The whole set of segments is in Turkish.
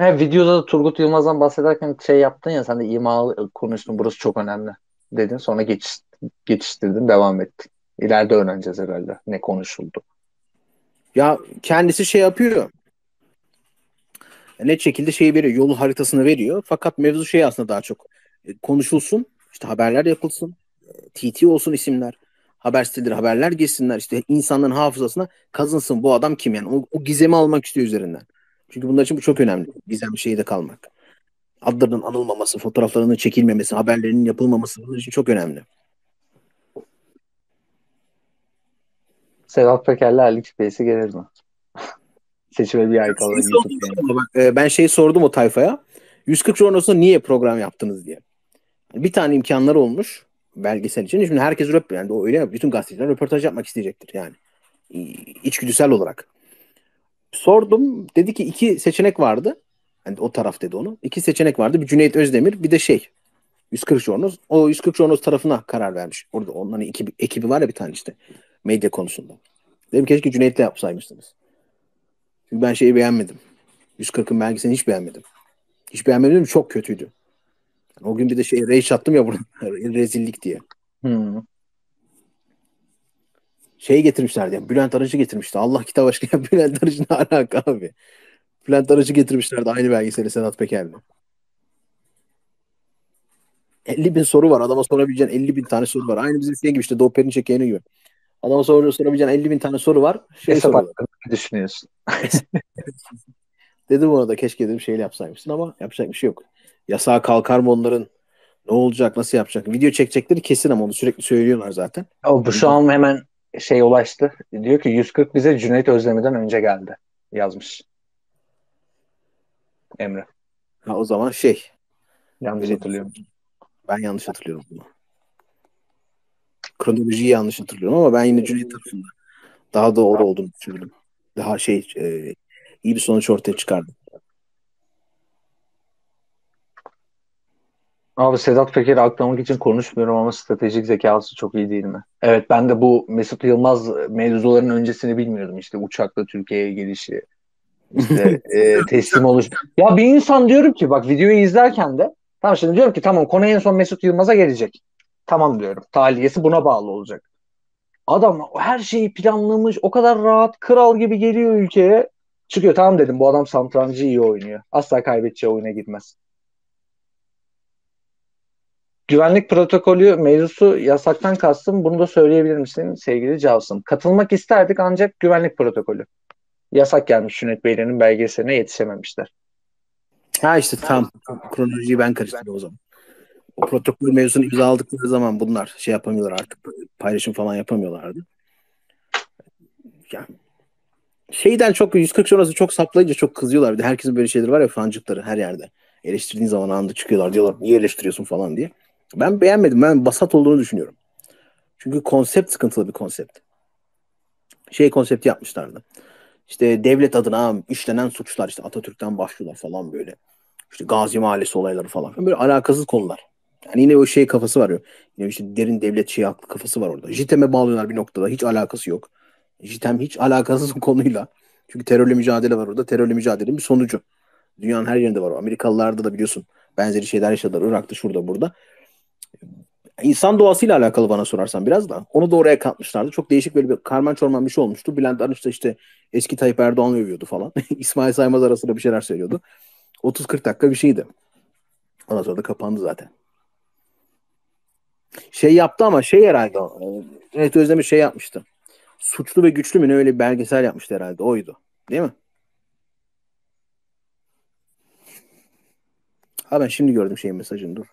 Videoda da Turgut Yılmaz'dan bahsederken şey yaptın ya, sen de imalı konuştun, burası çok önemli dedin. Sonra geçiştirdin, devam ettin. İleride öğreneceğiz herhalde ne konuşuldu. Ya kendisi şey yapıyor. Net şekilde şeyi veriyor, yolu haritasını veriyor. Fakat mevzu şey aslında daha çok konuşulsun, işte haberler yapılsın, TT olsun isimler, haber siteleri, haberler geçsinler, işte insanların hafızasına kazınsın bu adam kim yani. O gizemi almak istiyor üzerinden. Çünkü bunlar için bu çok önemli. Gizemli şeyde kalmak. Adlarının anılmaması, fotoğraflarının çekilmemesi, haberlerinin yapılmaması bunlar için çok önemli. Sedat Peker'le Alix Bey'si gelir mi? Seçime bir ay kalır. Ben şeyi sordum o tayfaya. 140 Journos'ta niye program yaptınız diye. Bir tane imkanları olmuş belgesel için. Şimdi herkes yani öyle yapıyor. Bütün gazeteciler röportaj yapmak isteyecektir yani. İçgüdüsel olarak. Sordum. Dedi ki 2 seçenek vardı. Yani o taraf dedi onu. 2 seçenek vardı. Bir Cüneyt Özdemir, bir de 140 Journos. O 140 Journos tarafına karar vermiş. Orada onların ekibi var ya bir tane işte. Medya konusunda. Dedim keşke Cüneyt'le yapsaymıştınız. Çünkü ben şeyi beğenmedim. 140'ın belgesini hiç beğenmedim. Hiç beğenmedim, çok kötüydü. Yani o gün bir de rage attım ya burada. Rezillik diye. Getirmişlerdi. Yani, Bülent Arıcı getirmişti. Allah kitap aşkına Bülent Arıcı ne alaka abi. Bülent Arıcı getirmişlerdi aynı belgeseli Sedat Peker'le. 50.000 soru var. Adama sorabileceğin 50.000 tane soru var. Aynı bizim gibi işte Doğu Perinçek yayını gibi. Adama sorabileceğin 50.000 tane soru var. Hesap hakkında ne düşünüyorsun? Dedim ona da keşke dedim şeyle yapsaymışsın ama yapacak bir şey yok. Yasağa kalkar mı onların? Ne olacak? Nasıl yapacak? Video çekecekleri kesin ama onu sürekli söylüyorlar zaten. O bu şu an hemen ulaştı. Diyor ki 140 bize Cüneyt Özdemir'den önce geldi. Yazmış. Emre. Ha, o zaman yanlış hatırlıyorum. Ben yanlış hatırlıyorum bunu. Kronolojiyi yanlış hatırlıyorum ama ben yine Cüneyt tarafında daha doğru olduğunu düşünüyorum. Daha iyi bir sonuç ortaya çıkardı. Abi Sedat Peker'i aklamak için konuşmuyorum ama stratejik zekası çok iyi değil mi? Evet, ben de bu Mesut Yılmaz mevzularının öncesini bilmiyordum. İşte uçakla Türkiye'ye gelişi, işte teslim oluş. Ya bir insan diyorum ki bak videoyu izlerken de tamam şimdi diyorum ki tamam konu en son Mesut Yılmaz'a gelecek. Tamam diyorum. Tahliyesi buna bağlı olacak. Adam her şeyi planlamış. O kadar rahat. Kral gibi geliyor ülkeye. Çıkıyor. Tamam dedim. Bu adam satrancı iyi oynuyor. Asla kaybedeceği oyuna girmez. Güvenlik protokolü mevzusu yasaktan kastım. Bunu da söyleyebilir misin sevgili Cavsım? Katılmak isterdik ancak güvenlik protokolü. Yasak gelmiş. Cüneyt Beylerin belgeseline yetişememişler. Ha işte tam. Kronolojiyi ben karıştırdım o zaman. O protokol mevzusunu imza aldıkları zaman bunlar yapamıyorlar artık. Paylaşım falan yapamıyorlardı. Yani çok 140 sonrası çok saplayınca çok kızıyorlar. Bir de herkesin böyle şeyleri var ya, fancıkları her yerde. Eleştirdiğin zaman anında çıkıyorlar. Diyorlar niye eleştiriyorsun falan diye. Ben beğenmedim. Ben basat olduğunu düşünüyorum. Çünkü konsept sıkıntılı bir konsept. Konsepti yapmışlardı. İşte devlet adına işlenen suçlar. İşte Atatürk'ten başlıyorlar falan böyle. İşte Gazi Mahallesi olayları falan. Böyle alakasız konular. Yani yine o kafası var ya. Yine işte derin devlet aklı kafası var orada. Jitem'e bağlıyorlar bir noktada. Hiç alakası yok. Jitem hiç alakasız konuyla. Çünkü terörle mücadele var orada. Terörle mücadelenin bir sonucu. Dünyanın her yerinde var. Amerikalılarda da biliyorsun benzeri şeyler yaşadılar. Irak'ta, şurada, burada. İnsan doğasıyla alakalı bana sorarsan biraz da. Onu da oraya katmışlardı. Çok değişik böyle bir karman çorman bir şey olmuştu. Bülent Arınç da eski Tayyip Erdoğan'ı övüyordu falan. İsmail Saymaz arasında bir şeyler söylüyordu. 30-40 dakika bir şeydi. Ondan sonra da kapandı zaten. Yaptı ama herhalde Cüneyt Özdemir yapmıştı. Suçlu ve Güçlü mü ne öyle bir belgesel yapmıştı herhalde. Oydu. Değil mi? Ha ben şimdi gördüm mesajını. Dur.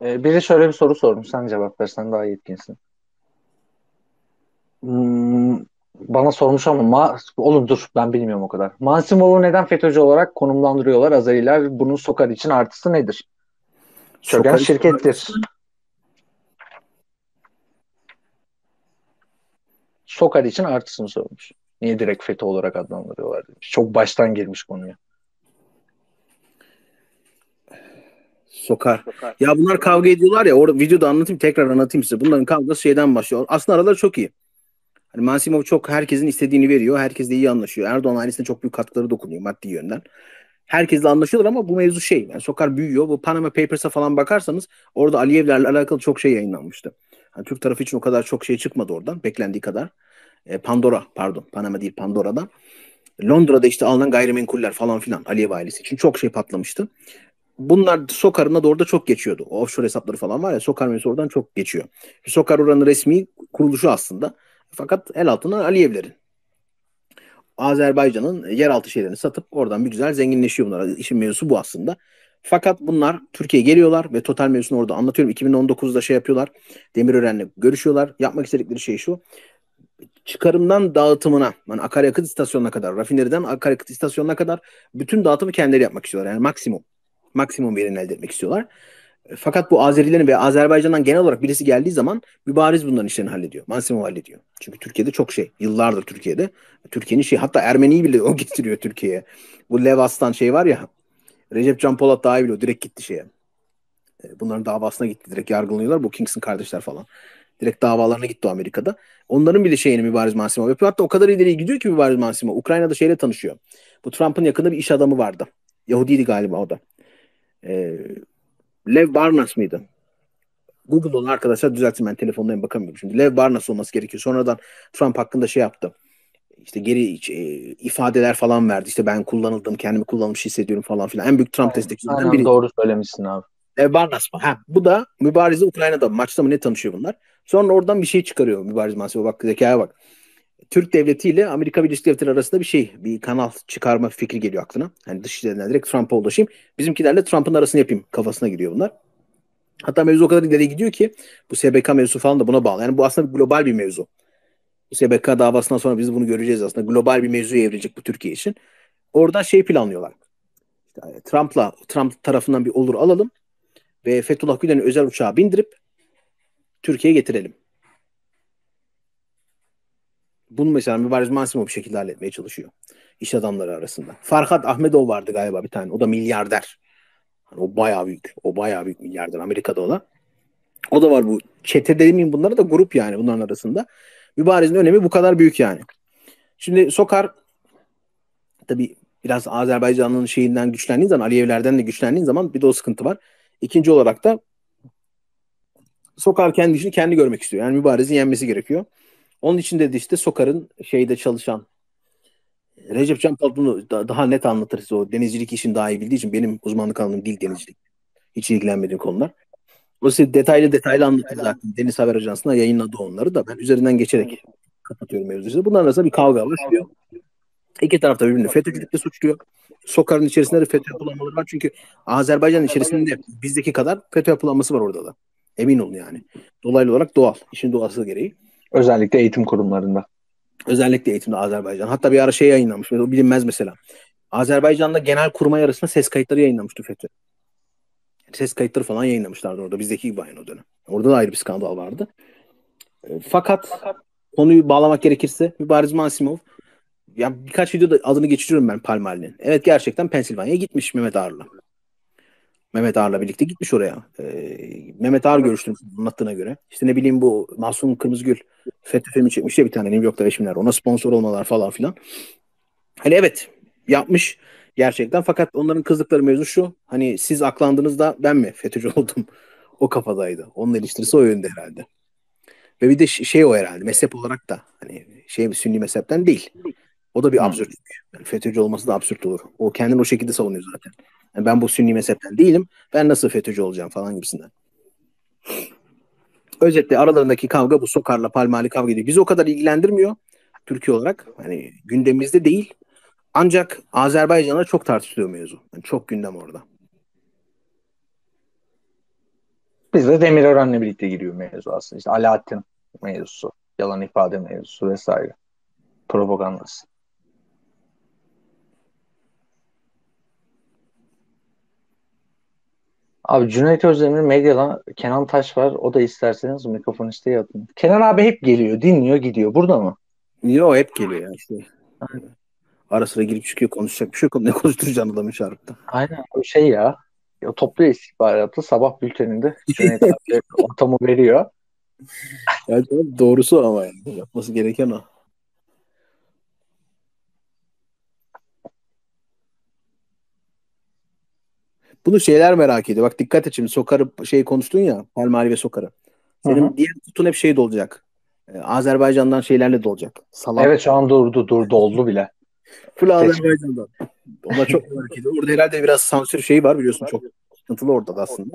Biri şöyle bir soru sormuş. Sen cevap versen daha yetkinsin. Bana sormuş ama oğlum dur ben bilmiyorum o kadar. Mansimov'u neden FETÖ'cü olarak konumlandırıyorlar Azeriler? Bunun Sokar için artısı nedir? Çöken şirkettir. Sokar için artısını sormuş. Niye direkt FETÖ olarak adlandırıyorlar demiş. Çok baştan girmiş konuya. Sokar. Ya bunlar kavga ediyorlar ya. Videoda anlatayım, tekrar anlatayım size. Bunların kavgası başlıyor. Aslında aralar çok iyi. Yani Mansimov çok herkesin istediğini veriyor. Herkesle iyi anlaşıyor. Erdoğan ailesine çok büyük katkıları dokunuyor maddi yönden. Herkesle anlaşıyorlar ama bu mevzu şey. Yani Sokar büyüyor. Bu Panama Papers'a falan bakarsanız orada Aliyevlerle alakalı çok şey yayınlanmıştı. Yani Türk tarafı için o kadar çok şey çıkmadı oradan. Beklendiği kadar. Pandora, pardon. Panama değil, Pandora'dan. Londra'da işte alınan gayrimenkuller falan filan Aliyev ailesi için çok şey patlamıştı. Bunlar Sokar'ın da orada çok geçiyordu. O offshore hesapları falan var ya, Sokar mevzusu oradan çok geçiyor. Sokar oranın resmi kuruluşu aslında. Fakat el altından Aliyevlerin. Azerbaycan'ın yeraltı şeylerini satıp oradan bir güzel zenginleşiyor bunlar. İşin mevzusu bu aslında. Fakat bunlar Türkiye'ye geliyorlar ve total mevzusunu orada anlatıyorum. 2019'da şey yapıyorlar. Demirören'le görüşüyorlar. Yapmak istedikleri şey şu. Çıkarımdan dağıtımına, yani akaryakıt istasyonuna kadar, rafineriden akaryakıt istasyonuna kadar bütün dağıtımı kendileri yapmak istiyorlar. Yani maksimum verimini elde etmek istiyorlar. Fakat bu Azerilerin ve Azerbaycan'dan genel olarak birisi geldiği zaman mübariz bunların işlerini hallediyor. Mansimov hallediyor. Çünkü Türkiye'de çok şey. Yıllardır Türkiye'de. Türkiye'nin şey, hatta Ermeni'yi bile o getiriyor Türkiye'ye. Bu Lev Aslan şey var ya, Recep Canpolat daha iyi biliyor. Direkt gitti şeye. Bunların davasına gitti. Direkt yargılanıyorlar. Bu Kingston kardeşler falan. Direkt davalarına gitti Amerika'da. Onların bile şeyini mübariz Mansimov yapıyor. Hatta o kadar ileriye gidiyor ki mübariz Mansimov. Ukrayna'da şeyle tanışıyor. Bu Trump'ın yakında bir iş adamı vardı. Yahudiydi galiba o da. Lev Parnas mıydı? Google onu arkadaşlar düzeltsin, ben telefondan bakamıyorum şimdi. Lev Parnas olması gerekiyor. Sonradan Trump hakkında şey yaptı. İşte geri ifadeler falan verdi. İşte ben kullanıldım, kendimi kullanılmış hissediyorum falan filan. En büyük Trump destekçilerinden biri. Doğru söylemişsin abi. Lev Parnas mı? Ha, bu da mübarize Ukrayna'da maçta mı ne tanışıyor bunlar. Sonra oradan bir şey çıkarıyor mübariz Mansimov. Bak zekaya bak. Türk Devleti ile Amerika Birleşik Devletleri arasında bir kanal çıkarma fikri geliyor aklına. Hani dışişlerinden direkt Trump'a ulaşayım. Bizimkilerle Trump'ın arasını yapayım kafasına giriyor bunlar. Hatta mevzu o kadar ileri gidiyor ki bu SBK mevzusu falan da buna bağlı. Yani bu aslında global bir mevzu. Bu SBK davasından sonra biz bunu göreceğiz aslında. Global bir mevzuya evrilecek bu Türkiye için. Oradan şey planlıyorlar. Yani Trump tarafından bir olur alalım ve Fethullah Gülen'i özel uçağa bindirip Türkiye'ye getirelim. Bunu mesela mübariz Mansimov bir şekilde halletmeye çalışıyor. İş adamları arasında. Farhad Ahmedov vardı galiba bir tane. O da milyarder. Yani o bayağı büyük. O bayağı büyük milyarder. Amerika'da olan. O da var bu. Çete demeyeyim bunlara da, grup yani bunların arasında. Mübarizin önemi bu kadar büyük yani. Şimdi Sokar tabii biraz Azerbaycan'ın şeyinden güçlendiğin zaman, Aliyevlerden de güçlendiğin zaman bir de o sıkıntı var. İkinci olarak da Sokar kendi işini kendi görmek istiyor. Yani mübarizin yenmesi gerekiyor. Onun için dedi işte Sokar'ın şeyde çalışan Recep Canpolat bunu daha net anlatır size, o denizcilik işini daha iyi bildiği için. Benim uzmanlık alanım değil denizcilik. Hiç ilgilenmediğim konular. O size detaylı anlatır zaten. Deniz Haber Ajansı'na yayınladı onları da. Ben üzerinden geçerek kapatıyorum mevzuyu. Bunların arasında bir kavga başlıyor. İki taraf da birbirini FETÖ'cülükle suçluyor. Sokar'ın içerisinde de FETÖ yapılanmaları var. Çünkü Azerbaycan'ın içerisinde bizdeki kadar FETÖ yapılanması var orada da. Emin olun yani. Dolaylı olarak doğal. İşin doğası gereği. Özellikle eğitim kurumlarında. Özellikle eğitimde Azerbaycan. Hatta bir ara şey yayınlanmış. O bilinmez mesela. Azerbaycan'da genel kurmay arasında ses kayıtları yayınlamıştı FETÖ. Ses kayıtları falan yayınlamışlardı orada. Bizdeki gibi aynı o dönem. Orada da ayrı bir skandal vardı. Fakat konuyu bağlamak gerekirse mübariz Mansimov. Ya birkaç videoda adını geçiriyorum ben Palmali'nin. Evet, gerçekten Pensilvanya'ya gitmiş Mehmet Ağar'la. Mehmet Ağar'la birlikte gitmiş oraya. Mehmet Ağar görüştüm anlattığına göre. İşte ne bileyim bu Masum Kırmızıgül FETÖ filmi çekmiş ya bir tane New York'ta eşimler. Ona sponsor olmalar falan filan. Hani evet yapmış gerçekten, fakat onların kızdıkları mevzu şu. Hani siz aklandığınızda ben mi FETÖ'cü oldum? O kafadaydı. Onun eleştirisi o yönde herhalde. Ve bir de şey o herhalde mezhep olarak da hani şey, Sünni mezhepten değil. O da bir absürt. Yani FETÖ'cü olması da absürt olur. O kendini o şekilde savunuyor zaten. Yani ben bu Sünni mezhepten değilim. Ben nasıl FETÖ'cü olacağım falan gibisinden. Özetle aralarındaki kavga bu. Sokar'la Palmali kavga ediyor. Bizi o kadar ilgilendirmiyor Türkiye olarak. Yani gündemimizde değil. Ancak Azerbaycan'a çok tartışılıyor mevzu. Yani çok gündem orada. Biz de Demirören'le birlikte giriyor mevzu aslında. İşte Alaaddin mevzusu, yalan ifade mevzusu vesaire. Propagandası. Abi Cüneyt Özdemir medyada, Kenan Taş var. O da isterseniz mikrofon isteği atın. Kenan abi hep geliyor, dinliyor, gidiyor. Burada mı? Yok, hep geliyor ya işte. Aynen. Ara sıra girip çıkıyor, konuşacak bir şey yok. Ne konuşturacağını adamın şarkıda. Aynen o şey ya. O toplu istihbaratı sabah bülteninde Cüneyt abi ortamı veriyor. Yani doğrusu ama yani. Yapması gereken o. Bunu şeyler merak ediyor. Bak dikkat et şimdi. Sokar'ı şey konuştun ya. Palmari ve Sokar'ı. Senin hı-hı, diğer tutun hep şey dolacak. Azerbaycan'dan şeylerle dolacak. Salam. Evet şu an durdu oldu bile. Full Azerbaycan'dan. Ona çok merak ediyor. Orada herhalde biraz sansür şeyi var biliyorsun. Çok sıkıntılı orada da aslında.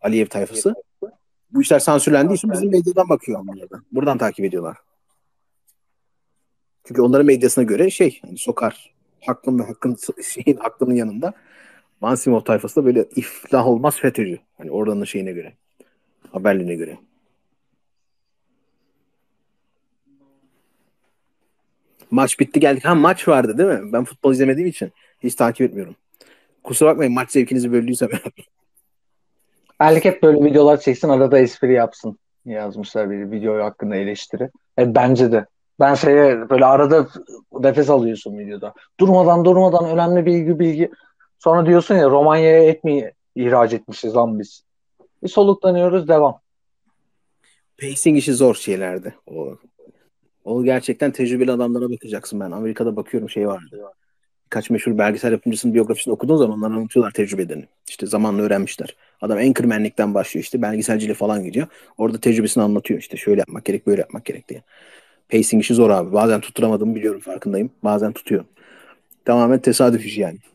Aliyev tayfası. Bu işler sansürlendiği için bizim medyadan bakıyor Almanya'da. Buradan takip ediyorlar. Çünkü onların medyasına göre şey yani Sokar hakkın ve hakkın şeyin aklının yanında Mansimov tayfası da böyle iflah olmaz FETÖ'cü. Hani oradanın şeyine göre. Haberliğine göre. Maç bitti geldik. Ha maç vardı değil mi? Ben futbol izlemediğim için hiç takip etmiyorum. Kusura bakmayın maç zevkinizi böldüysem. Belki hep böyle videolar çeksin arada espri yapsın yazmışlar bir video hakkında eleştiri. Evet bence de. Ben şeye böyle arada nefes alıyorsun videoda. Durmadan önemli bilgi. Sonra diyorsun ya Romanya'ya et mi ihraç etmişiz lan biz. Bir soluklanıyoruz devam. Pacing işi zor şeylerdi. O gerçekten tecrübeli adamlara bakacaksın ben. Amerika'da bakıyorum şey vardı. Birkaç meşhur belgesel yapımcısının biyografisini okuduğun zaman onlar anlatıyorlar tecrübelerini. İşte zamanla öğrenmişler. Adam anchormanlikten başlıyor işte belgeselciliğe falan gidiyor. Orada tecrübesini anlatıyor işte şöyle yapmak gerek böyle yapmak gerek diye. Pacing işi zor abi. Bazen tutturamadığımı biliyorum farkındayım. Bazen tutuyorum. Tamamen tesadüf işi yani.